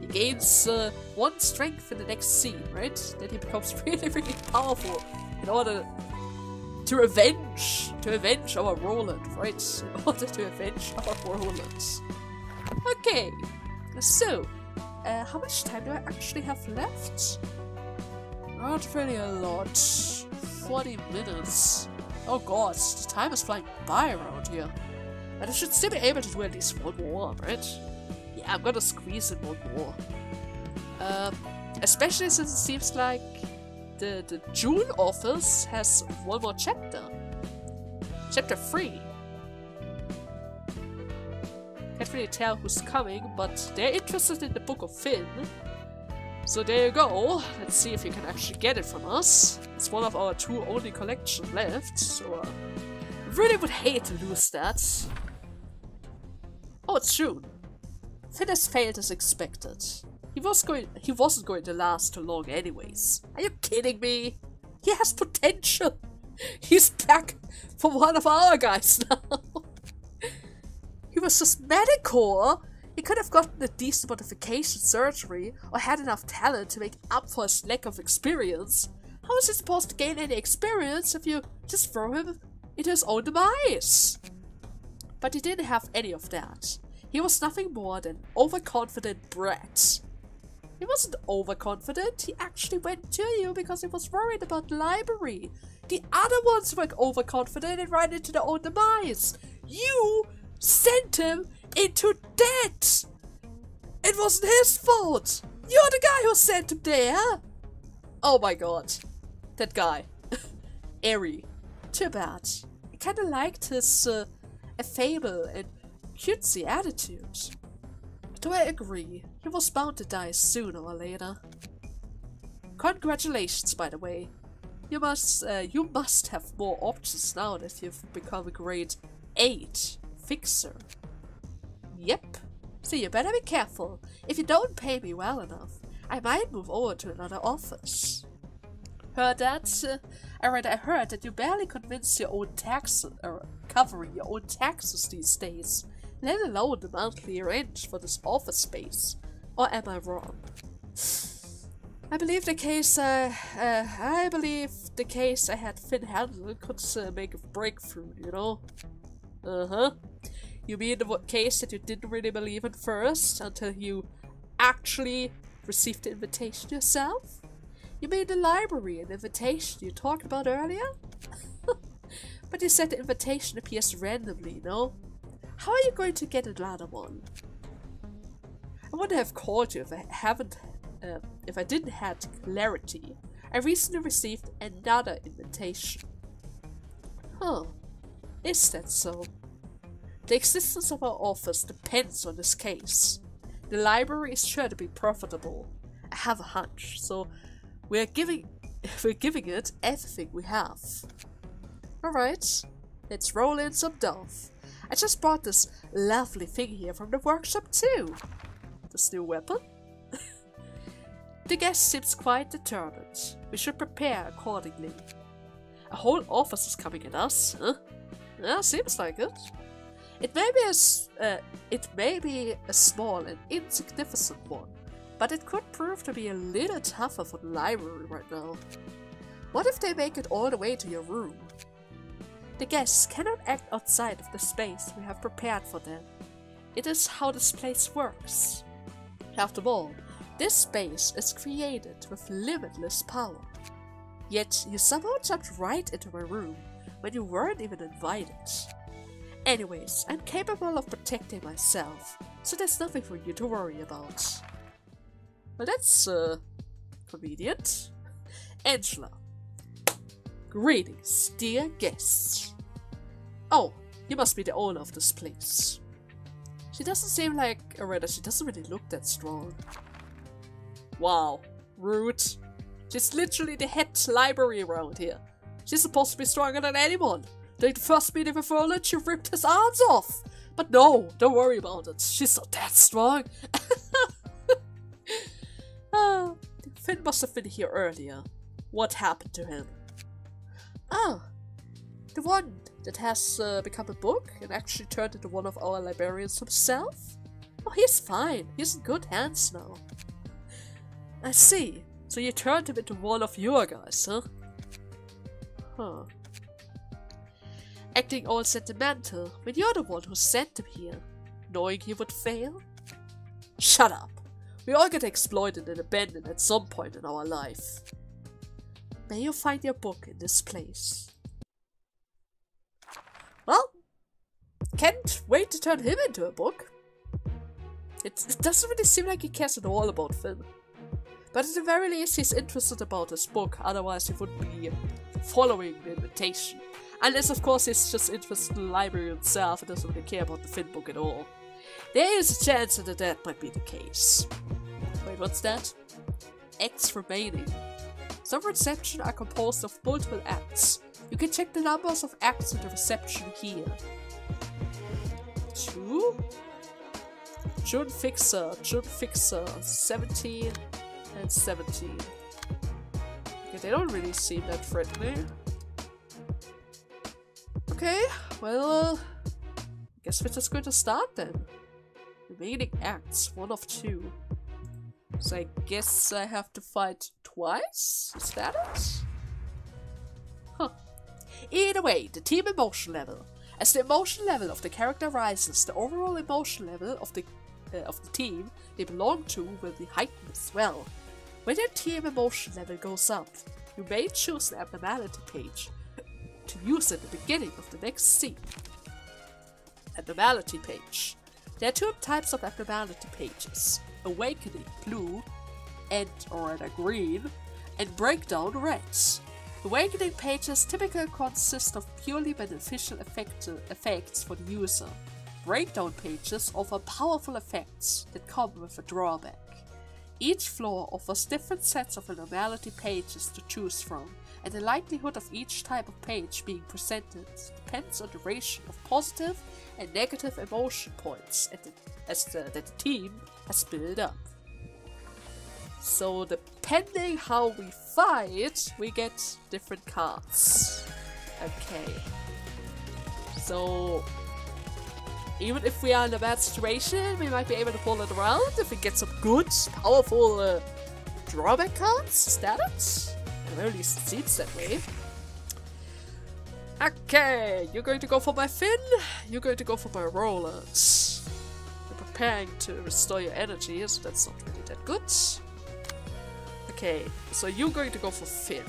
he gains 1 strength in the next scene, right? Then he becomes really, really powerful in order to avenge our Roland, right? In order to avenge our Roland. Okay, so, how much time do I actually have left? Not really a lot. 40 minutes. Oh god, the time is flying by around here. But I should still be able to do at least 1 more, right? Yeah, I'm gonna squeeze in 1 more. Especially since it seems like the June office has 1 more chapter. Chapter 3. Can't really tell who's coming, but they're interested in the Book of Finn. So there you go. Let's see if you can actually get it from us. It's one of our 2 only collections left, so really would hate to lose that. Oh, it's June. Finn has failed as expected. He wasn't going to last too long anyways. Are you kidding me? He has potential. He's back for one of our guys now. He was just medical. He could have gotten a decent modification surgery or had enough talent to make up for his lack of experience. How is he supposed to gain any experience if you just throw him into his own demise? But he didn't have any of that. He was nothing more than overconfident brat. He wasn't overconfident, he actually went to you because he was worried about the library. The other ones were overconfident and ran into their own demise. You sent him into debt! It wasn't his fault! You're the guy who sent him there! Oh my god. That guy. Eri. Too bad. I kinda liked his affable and cutesy attitude. Do I agree? He was bound to die sooner or later. Congratulations, by the way. You must have more options now that you've become a grade 8 fixer. Yep. So you better be careful. If you don't pay me well enough, I might move over to another office. Heard that? I heard that you barely convince your own taxes, covering your own taxes these days, let alone the monthly rent for this office space. Or am I wrong? I believe the case I had Finn handle could make a breakthrough, you know? Uh-huh. You mean the case that you didn't really believe in first until you actually received the invitation yourself? You mean the library and the invitation you talked about earlier? But you said the invitation appears randomly, no? How are you going to get another one? I wouldn't have called you if I didn't have clarity. I recently received another invitation. Huh. Is that so? The existence of our office depends on this case. The library is sure to be profitable. I have a hunch, so we're giving it everything we have. Alright, let's roll in some dough. I just bought this lovely thing here from the workshop too. This new weapon? The guest seems quite determined. We should prepare accordingly. A whole office is coming at us, huh? Yeah, seems like it. It may be a small and insignificant one, but it could prove to be a little tougher for the library right now. What if they make it all the way to your room? The guests cannot act outside of the space we have prepared for them. It is how this place works. After all, this space is created with limitless power. Yet you somehow jumped right into my room when you weren't even invited. Anyways, I'm capable of protecting myself, so there's nothing for you to worry about. Well, that's convenient. Angela. Greetings, dear guests. Oh, you must be the owner of this place. She doesn't really look that strong. Wow, rude. She's literally the head library around here. She's supposed to be stronger than anyone. During the first meeting with Roland, she ripped his arms off. But no, don't worry about it. She's not that strong. Finn must have been here earlier. What happened to him? Ah, the one that has become a book and actually turned into one of our librarians himself? Oh, he's fine. He's in good hands now. I see. So you turned him into one of your guys, huh? Huh. Acting all sentimental when you're the one who sent him here, knowing he would fail? Shut up! We all get exploited and abandoned at some point in our life. May you find your book in this place. Well, can't wait to turn him into a book. It doesn't really seem like he cares at all about Finn. But at the very least he's interested about his book, otherwise he wouldn't be following the invitation. Unless, of course, he's just interested in the library itself and doesn't really care about the Finn book at all. There is a chance that that might be the case. Wait, what's that? Acts remaining. Some reception are composed of multiple acts. You can check the numbers of acts in the reception here. 2? Jun Fixer, 17 and 17. Okay, they don't really seem that friendly. Okay, well, I guess we're just going to start then. Vedic acts, 1 of 2. So I guess I have to fight twice? Is that it? Huh. Either way, the team emotion level. As the emotion level of the character rises, the overall emotion level of the team they belong to will be heightened as well. When your team emotion level goes up, you may choose the abnormality page to use at the beginning of the next scene. Abnormality page. There are 2 types of abnormality pages. Awakening blue and or green, and breakdown reds. Awakening pages typically consist of purely beneficial effects for the user. Breakdown pages offer powerful effects that come with a drawback. Each floor offers different sets of abnormality pages to choose from, and the likelihood of each type of page being presented depends on the ratio of positive and negative emotion points that the team has built up. So depending how we fight, we get different cards. Okay. So even if we are in a bad situation, we might be able to pull it around if we get some good, powerful drawback cards. Is that it? At the very least it seems that way. Okay, you're going to go for my Finn, you're going to go for my Roland. You're preparing to restore your energy, so that's not really that good. Okay, so you're going to go for Finn.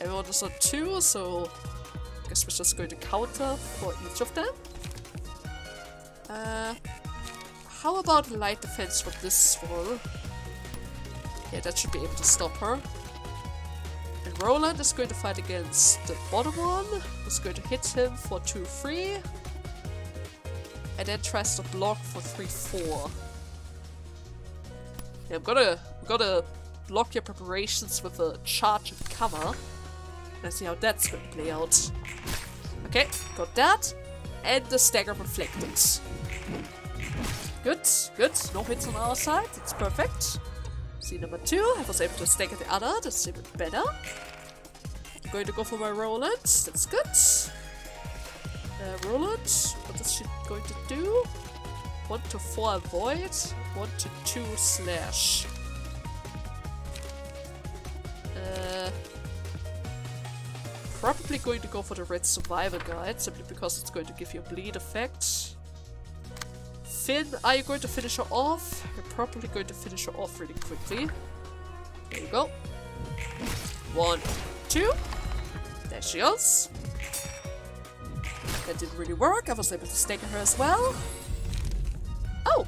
Everyone is on 2, so I guess we're just going to counter for each of them. How about light defense from this one? Yeah, that should be able to stop her. And Roland is going to fight against the bottom one. It's going to hit him for 2-3. And then tries to block for 3-4. Yeah, I'm gonna block your preparations with a charge and cover. Let's see how that's gonna play out. Okay, got that. And the stagger reflected. Good, good. No hits on our side. It's perfect. See number 2, I was able to stagger the other, that's even better. I'm going to go for my Roland, that's good. Roland, what is she going to do? 1-4 avoid, 1-2 slash. Probably going to go for the red survivor guide, simply because it's going to give you a bleed effect. Finn, are you going to finish her off? You're probably going to finish her off really quickly. There you go. 1, 2. There she goes. That didn't really work. I was able to stagger her as well. Oh!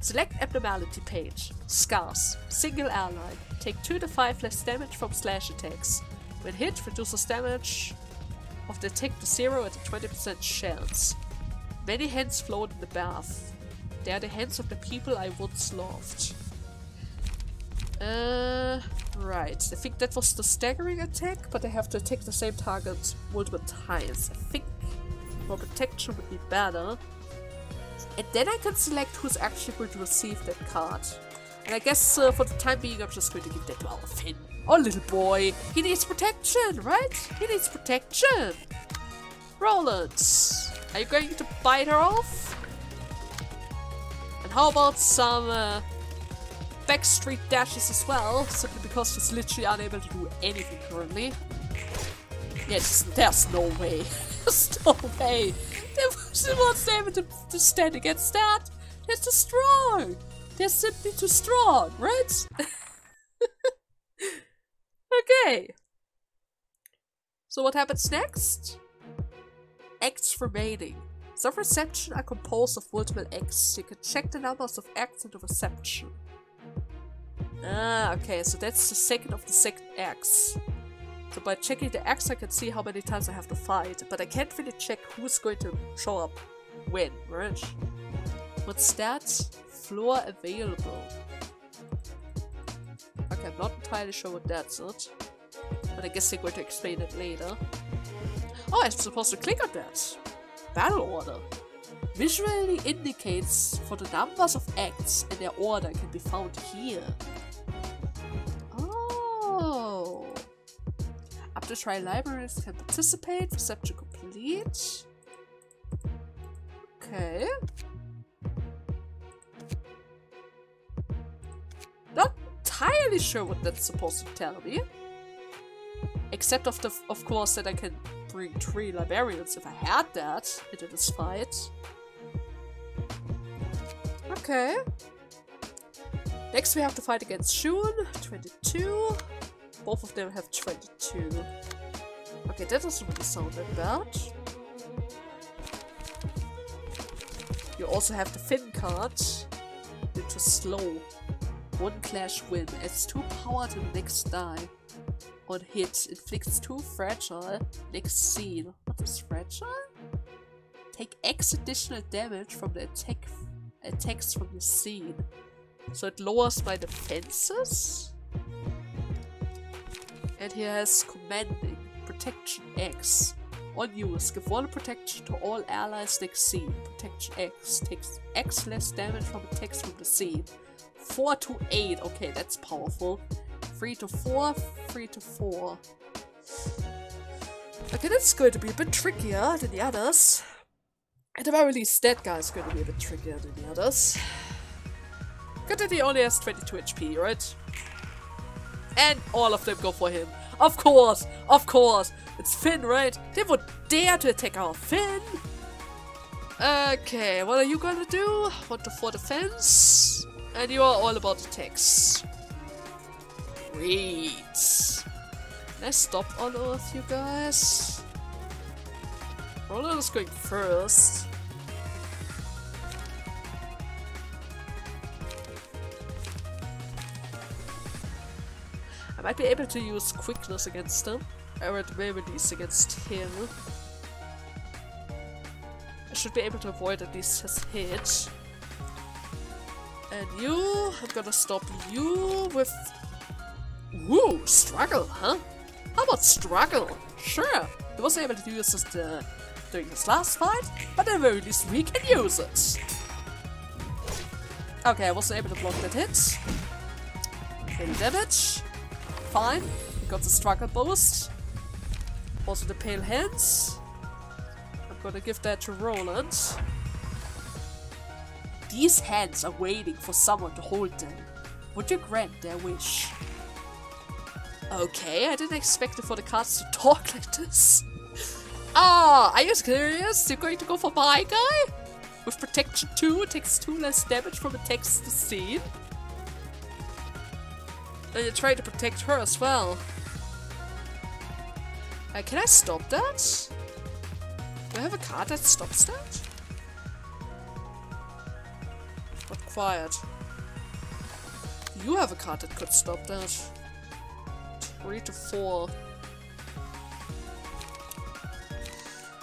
Select abnormality page. Scars. Single ally. Take 2-5 less damage from slash attacks. When hit, reduces damage of the attack to 0 at a 20% chance. Many hands float in the bath. They are the hands of the people I once loved. Right. I think that was the staggering attack, but I have to attack the same target multiple times. I think more protection would be better. And then I can select who's actually going to receive that card. And I guess for the time being, I'm just going to give that to our Finn. Our little boy. He needs protection, right? He needs protection. Roland. Are you going to bite her off? And how about some backstreet dashes as well, simply because she's literally unable to do anything currently. Yes, there's no way. There's no way. She wasn't able to stand against that. They're too strong. They're simply too strong, right? Okay. So what happens next? Acts remaining. Some reception are composed of multiple acts. You can check the numbers of acts in the reception. Ah, okay, so that's the second of the second acts. So by checking the acts I can see how many times I have to fight, but I can't really check who's going to show up when, right? What's that? Floor available. Okay, I'm not entirely sure what that's it. But I guess they're going to explain it later. Oh, I'm supposed to click on that. Battle order. Visually indicates for the numbers of acts and their order can be found here. Oh. Up to 3 libraries can participate. Reception complete. Okay. really sure what that's supposed to tell me. Except of course that I can bring 3 librarians if I had that into this fight. Okay. Next we have to fight against Jun, 22. Both of them have 22. Okay, that doesn't really sound that bad. You also have the Finn card, which is slow. 1 clash win, adds 2 power to the next die. On hit, inflicts 2 fragile. Next scene. What is fragile? Take X additional damage from the attacks from the scene. So it lowers my defenses. And he has commanding, protection X. On use, give 1 protection to all allies next scene. Protection X takes X less damage from attacks from the scene. 4 to 8, okay, that's powerful. 3 to 4, 3 to 4. Okay, that's going to be a bit trickier than the others. At the very least, that guy's going to be a bit trickier than the others. Good that he only has 22 HP, right? And all of them go for him. Of course! Of course! It's Finn, right? They would dare to attack our Finn! Okay, what are you gonna do? 1 to 4 defense. And you are all about attacks. Great! Can I stop all of you guys? Roland is going first. I might be able to use quickness against him, or at the very least against him. I should be able to avoid at least his hit. And you, I'm gonna stop you with... Ooh, struggle, huh? How about struggle? Sure, he wasn't able to use this during his last fight, but at the very least we can use it. Okay, I wasn't able to block that hit. Any damage? Fine, we got the struggle boost. Also the pale hands. I'm gonna give that to Roland. These hands are waiting for someone to hold them. Would you grant their wish? Okay, I didn't expect it for the cards to talk like this. Ah, are you serious? You're going to go for my guy? With protection 2, it takes 2 less damage from attacks to scene. And you try to protect her as well. Can I stop that? Do I have a card that stops that? Not quiet. You have a card that could stop that. 3 to 4.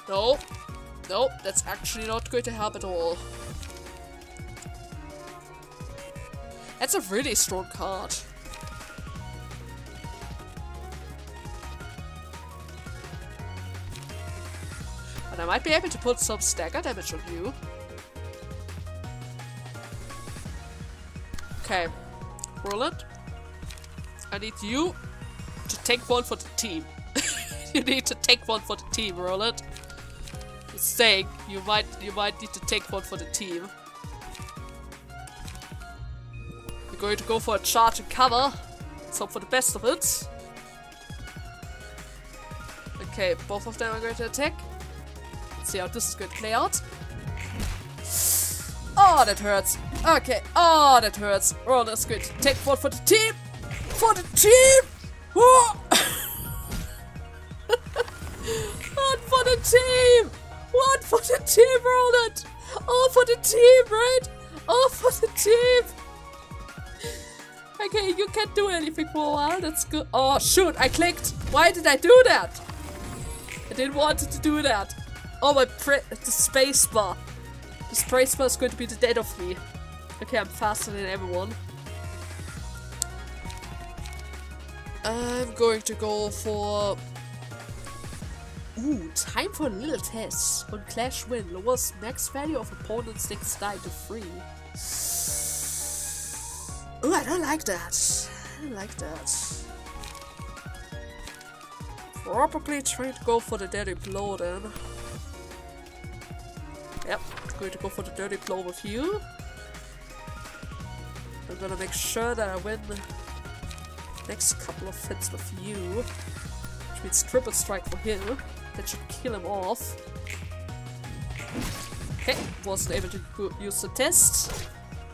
No. No, that's actually not going to help at all. That's a really strong card. And I might be able to put some stagger damage on you. Okay. Roland. I need you to take one for the team. You need to take one for the team, Roland. Just saying, you might need to take one for the team. You're going to go for a charge and cover. Let's hope for the best of it. Okay, both of them are going to attack. Let's see how this is going to play out. Oh, that hurts. Okay, oh, that hurts. Roland is going to take one for the team. For the team! One for the team! One for the team, Roland! All for the team, right? All for the team! Okay, you can't do anything for a while, that's good. Oh, shoot, I clicked! Why did I do that? I didn't want to do that. Oh, my the spacebar. The spacebar is going to be the death of me. Okay, I'm faster than everyone. I'm going to go for... Ooh, time for a little test. On clash win, lowers max value of opponent's next die to 3. Ooh, I don't like that. I don't like that. Probably trying to go for the dirty blow then. Yep, I'm going to go for the dirty blow with you. I'm gonna make sure that I win next couple of hits with you, which means triple strike for him. That should kill him off. Okay, wasn't able to use the test.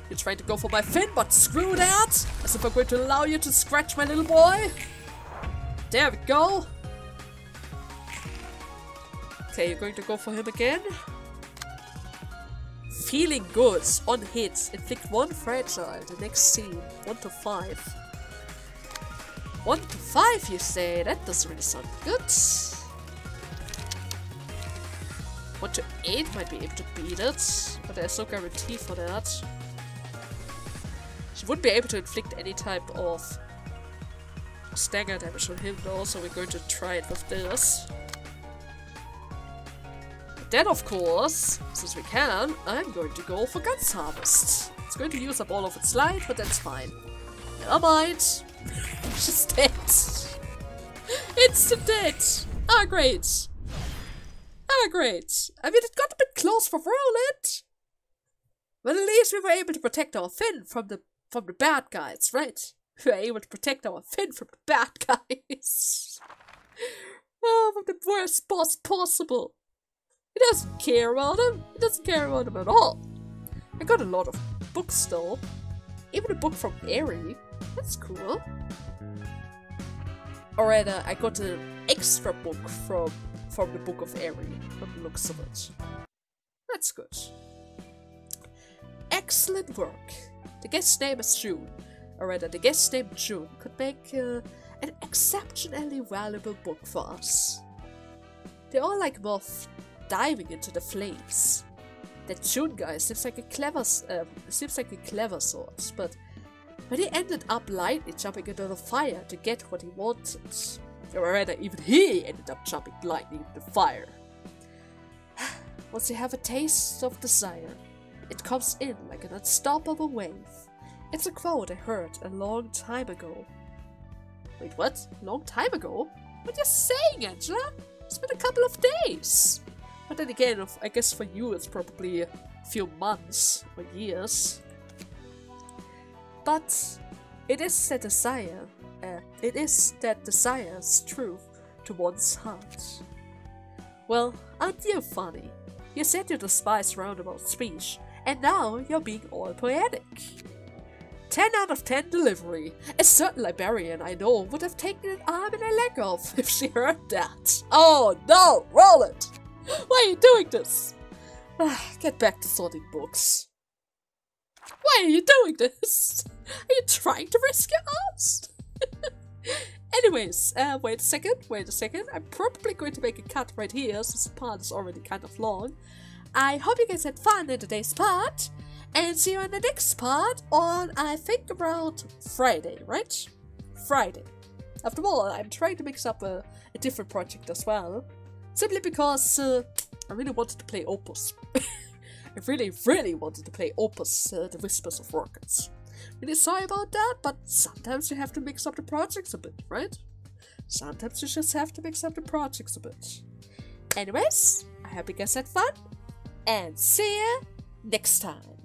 You're trying to go for my Finn, but screw that! As if I'm going to allow you to scratch my little boy! There we go! Okay, you're going to go for him again. Feeling good on hits. Inflict one fragile. The next scene. 1 to 5. 1 to 5, you say? That doesn't really sound good. 1 to 8 might be able to beat it, but there's no guarantee for that. She wouldn't be able to inflict any type of stagger damage on him though, so we're going to try it with this. Then, of course, since we can, I'm going to go for Guns Harvest. It's going to use up all of its life, but that's fine. Never mind. She's dead. Instant dead. Ah, great. Ah, great. I mean, it got a bit close for Roland. But at least we were able to protect our Finn from the bad guys, right? We were able to protect our Finn from the bad guys. Oh, from the worst boss possible. It doesn't care about him. It doesn't care about him at all. I got a lot of books though. Even a book from Aerie. That's cool. Or rather, I got an extra book from the Book of Aerie, from the looks of it. That's good. Excellent work. The guest name is Jun. Or rather, the guest name Jun could make an exceptionally valuable book for us. They're all like moths diving into the flames. That Jun guy seems like a clever sort, but he ended up lightly jumping into the fire to get what he wanted. Or rather, even he ended up jumping lightly into the fire. Once you have a taste of desire, it comes in like an unstoppable wave. It's a quote I heard a long time ago. Wait, what? A long time ago? What are you saying, Angela? It's been a couple of days! But then again, I guess for you it's probably a few months or years. But it is that desire's truth to one's heart. Well, aren't you funny? You said you despise roundabout speech, and now you're being all poetic. 10 out of 10 delivery. A certain librarian I know would have taken an arm and a leg off if she heard that. Oh no, Roland! Why are you doing this? Get back to sorting books. Why are you doing this? Are you trying to risk your ass? Anyways, wait a second. I'm probably going to make a cut right here since the part is already kind of long. I hope you guys had fun in today's part. And see you in the next part on, I think, around Friday, right? Friday. After all, I'm trying to mix up a different project as well. Simply because I really wanted to play Opus. I really, really wanted to play Opus, The Whispers of Rockets. Really sorry about that, but sometimes you have to mix up the projects a bit, right? Sometimes you just have to mix up the projects a bit. Anyways, I hope you guys had fun, and see you next time.